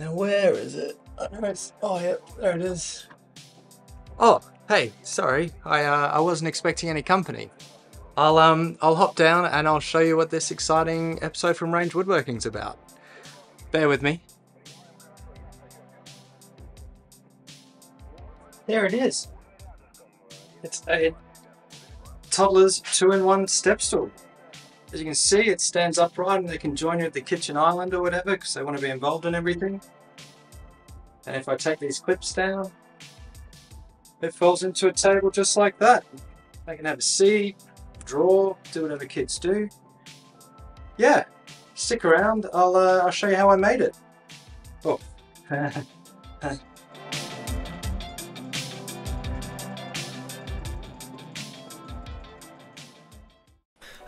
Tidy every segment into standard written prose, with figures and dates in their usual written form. Now where is it? I know it's, oh yeah, there it is. Oh, hey, sorry, I wasn't expecting any company. I'll hop down and I'll show you what this exciting episode from Range Woodworking's about. Bear with me. There it is. It's a toddler's 2-in-1 step stool. As you can see, it stands upright and they can join you at the kitchen island or whatever because they want to be involved in everything. And if I take these clips down, it falls into a table just like that. They can have a seat, draw, do whatever kids do. Yeah, stick around. I'll show you how I made it. Oh.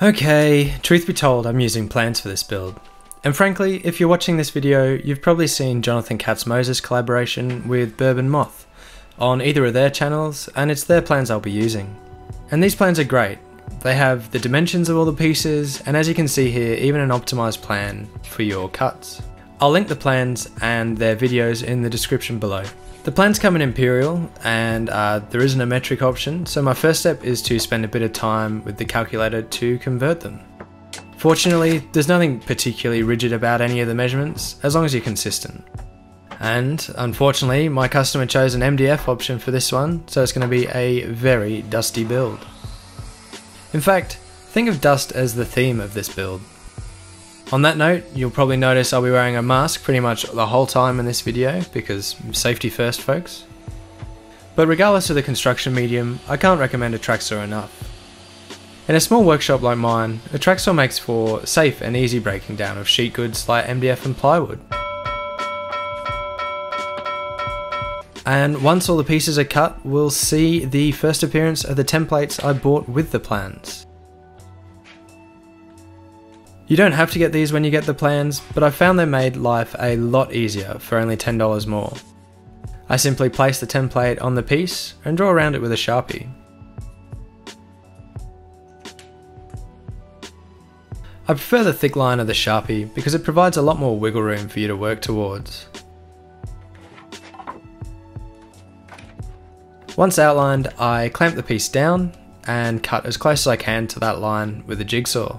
Okay, truth be told, I'm using plans for this build. And frankly, if you're watching this video, you've probably seen Jonathan Katz-Moses' collaboration with Bourbon Moth on either of their channels, and it's their plans I'll be using. And these plans are great. They have the dimensions of all the pieces, and as you can see here, even an optimized plan for your cuts. I'll link the plans and their videos in the description below. The plans come in Imperial, and there isn't a metric option, so my first step is to spend a bit of time with the calculator to convert them. Fortunately, there's nothing particularly rigid about any of the measurements, as long as you're consistent. And unfortunately, my customer chose an MDF option for this one, so it's going to be a very dusty build. In fact, think of dust as the theme of this build. On that note, you'll probably notice I'll be wearing a mask pretty much the whole time in this video, because safety first, folks. But regardless of the construction medium, I can't recommend a tracksaw enough. In a small workshop like mine, a tracksaw makes for safe and easy breaking down of sheet goods like MDF and plywood. And once all the pieces are cut, we'll see the first appearance of the templates I bought with the plans. You don't have to get these when you get the plans, but I found they made life a lot easier for only $10 more. I simply place the template on the piece and draw around it with a Sharpie. I prefer the thick line of the Sharpie because it provides a lot more wiggle room for you to work towards. Once outlined, I clamp the piece down and cut as close as I can to that line with a jigsaw.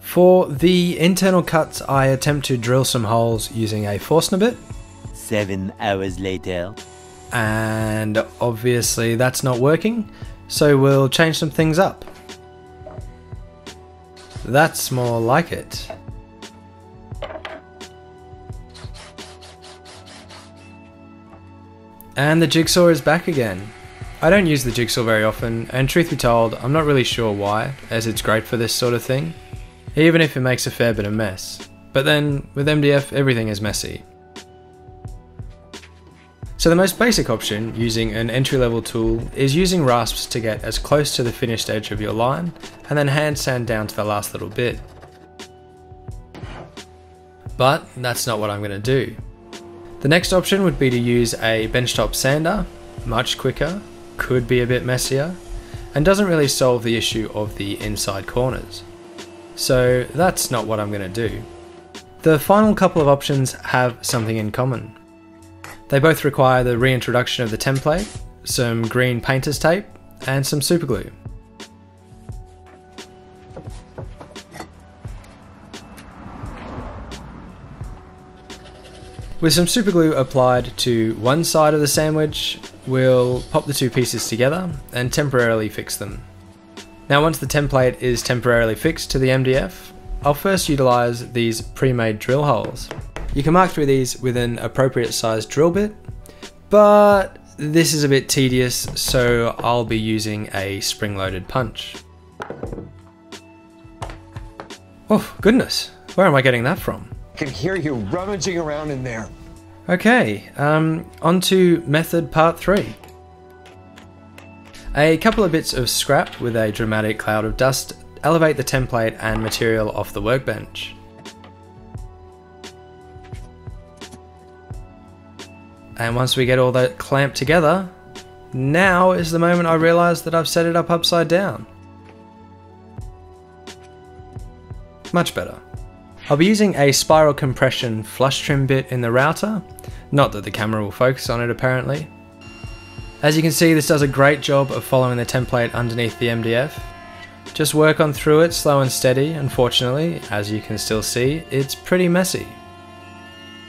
For the internal cuts, I attempt to drill some holes using a Forstner bit. 7 hours later. And obviously that's not working, so we'll change some things up. That's more like it. And the jigsaw is back again. I don't use the jigsaw very often, and truth be told, I'm not really sure why, as it's great for this sort of thing. Even if it makes a fair bit of mess. But then, with MDF, everything is messy. So the most basic option, using an entry-level tool, is using rasps to get as close to the finished edge of your line, and then hand sand down to the last little bit. But that's not what I'm going to do. The next option would be to use a benchtop sander, much quicker, could be a bit messier, and doesn't really solve the issue of the inside corners. So that's not what I'm going to do. The final couple of options have something in common. They both require the reintroduction of the template, some green painter's tape, and some superglue. With some superglue applied to one side of the sandwich, we'll pop the two pieces together and temporarily fix them. Now once the template is temporarily fixed to the MDF, I'll first utilise these pre-made drill holes. You can mark through these with an appropriate sized drill bit, but this is a bit tedious, so I'll be using a spring-loaded punch. Oh goodness, where am I getting that from? I can hear you rummaging around in there. Okay, on to method part 3. A couple of bits of scrap with a dramatic cloud of dust elevate the template and material off the workbench. And once we get all that clamped together, now is the moment I realize that I've set it up upside down. Much better. I'll be using a spiral compression flush trim bit in the router, not that the camera will focus on it apparently. As you can see, this does a great job of following the template underneath the MDF. Just work on through it slow and steady. Unfortunately, as you can still see, it's pretty messy.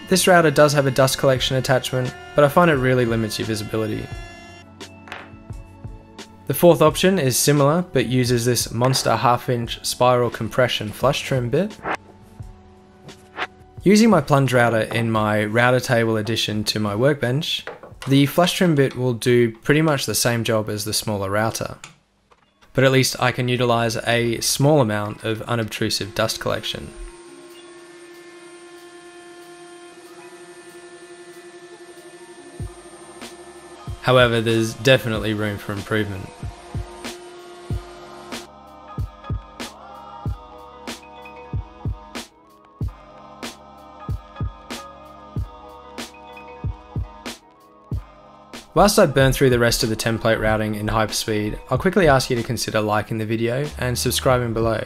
This router does have a dust collection attachment, but I find it really limits your visibility. The fourth option is similar, but uses this monster half-inch spiral compression flush trim bit. Using my plunge router in my router table addition to my workbench, the flush trim bit will do pretty much the same job as the smaller router, but at least I can utilize a small amount of unobtrusive dust collection. However, there's definitely room for improvement. Whilst I burn through the rest of the template routing in hyperspeed, I'll quickly ask you to consider liking the video and subscribing below.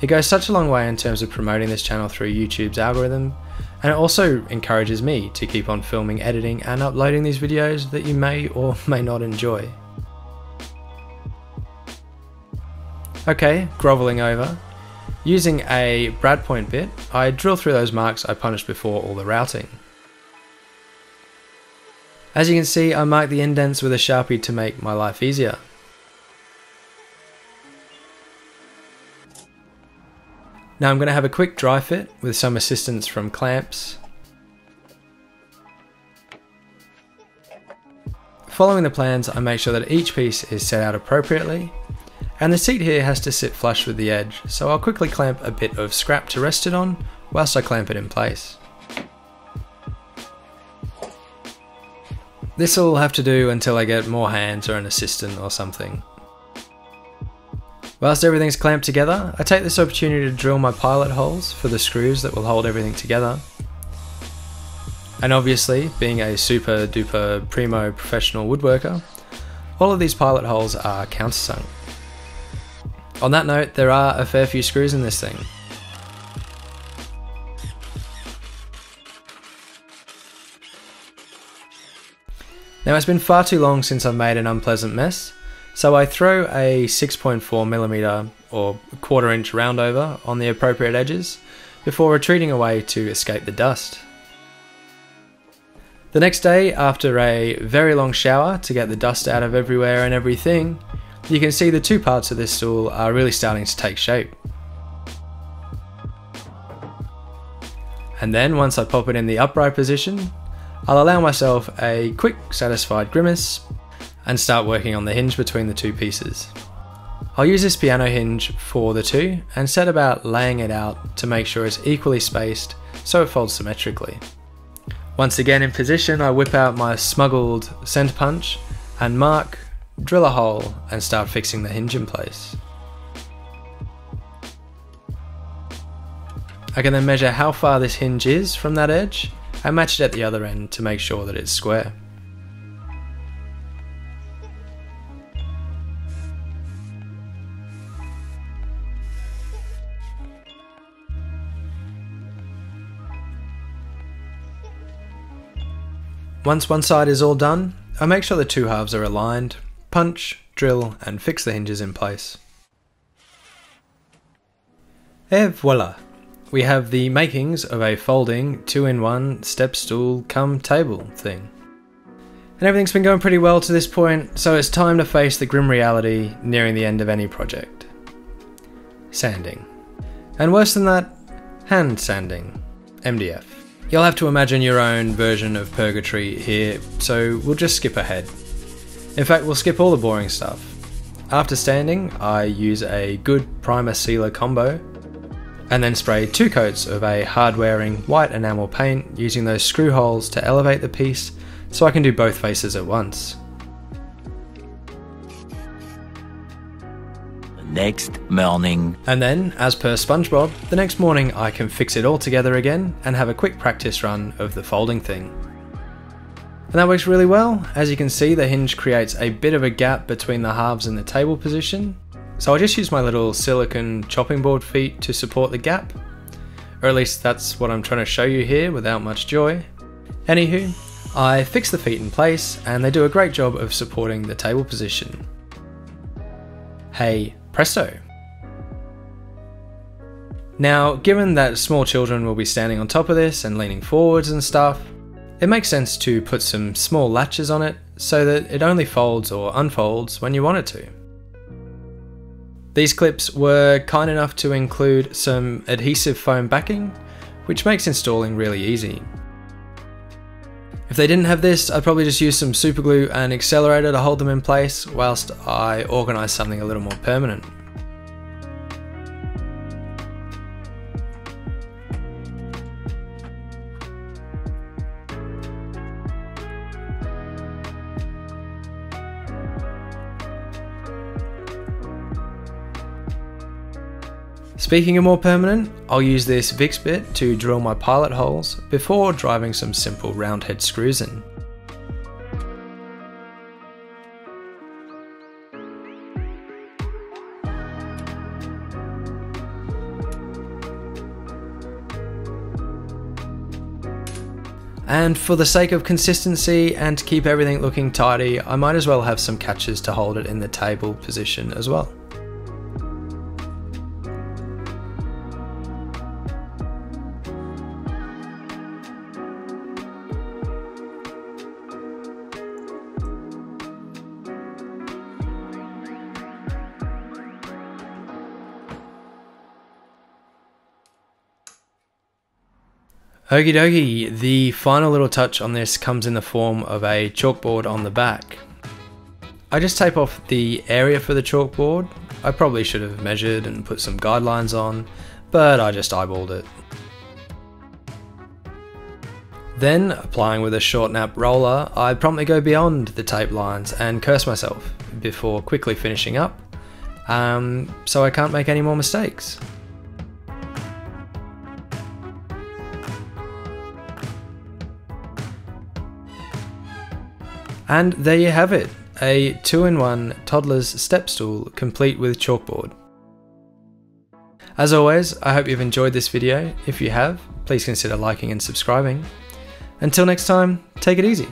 It goes such a long way in terms of promoting this channel through YouTube's algorithm, and it also encourages me to keep on filming, editing, and uploading these videos that you may or may not enjoy. Okay, groveling over. Using a Brad point bit, I drill through those marks I punished before all the routing. As you can see, I mark the indents with a Sharpie to make my life easier. Now I'm going to have a quick dry fit with some assistance from clamps. Following the plans, I make sure that each piece is set out appropriately, and the seat here has to sit flush with the edge, so I'll quickly clamp a bit of scrap to rest it on whilst I clamp it in place. This'll all have to do until I get more hands or an assistant or something. Whilst everything's clamped together, I take this opportunity to drill my pilot holes for the screws that will hold everything together. And obviously, being a super duper primo professional woodworker, all of these pilot holes are countersunk. On that note, there are a fair few screws in this thing. Now it's been far too long since I've made an unpleasant mess, so I throw a 6.4mm or quarter-inch round over on the appropriate edges before retreating away to escape the dust. The next day, after a very long shower to get the dust out of everywhere and everything, you can see the two parts of this stool are really starting to take shape. And then once I pop it in the upright position, I'll allow myself a quick, satisfied grimace and start working on the hinge between the two pieces. I'll use this piano hinge for the two and set about laying it out to make sure it's equally spaced so it folds symmetrically. Once again in position, I whip out my smuggled center punch and mark, drill a hole, and start fixing the hinge in place. I can then measure how far this hinge is from that edge and match it at the other end to make sure that it's square. Once one side is all done, I make sure the two halves are aligned, punch, drill, and fix the hinges in place. Et voila! We have the makings of a folding 2-in-1 step stool cum table thing. And everything's been going pretty well to this point, so it's time to face the grim reality nearing the end of any project. Sanding. And worse than that, hand sanding. MDF. You'll have to imagine your own version of purgatory here, so we'll just skip ahead. In fact, we'll skip all the boring stuff. After sanding, I use a good primer sealer combo, and then spray two coats of a hard-wearing white enamel paint using those screw holes to elevate the piece so I can do both faces at once. Next morning. And then, as per SpongeBob, the next morning I can fix it all together again and have a quick practice run of the folding thing. And that works really well. As you can see, the hinge creates a bit of a gap between the halves in the table position. So I just use my little silicone chopping board feet to support the gap. Or at least that's what I'm trying to show you here without much joy. Anywho, I fix the feet in place and they do a great job of supporting the table position. Hey, presto! Now, given that small children will be standing on top of this and leaning forwards and stuff, it makes sense to put some small latches on it so that it only folds or unfolds when you want it to. These clips were kind enough to include some adhesive foam backing, which makes installing really easy. If they didn't have this, I'd probably just use some super glue and accelerator to hold them in place whilst I organise something a little more permanent. Speaking of more permanent, I'll use this Vix bit to drill my pilot holes before driving some simple round head screws in. And for the sake of consistency and to keep everything looking tidy, I might as well have some catches to hold it in the table position as well. Okie dokie, the final little touch on this comes in the form of a chalkboard on the back. I just tape off the area for the chalkboard. I probably should have measured and put some guidelines on, but I just eyeballed it. Then, applying with a short nap roller, I promptly go beyond the tape lines and curse myself before quickly finishing up, so I can't make any more mistakes. And there you have it, a 2-in-1 toddler's step stool complete with chalkboard. As always, I hope you've enjoyed this video. If you have, please consider liking and subscribing. Until next time, take it easy.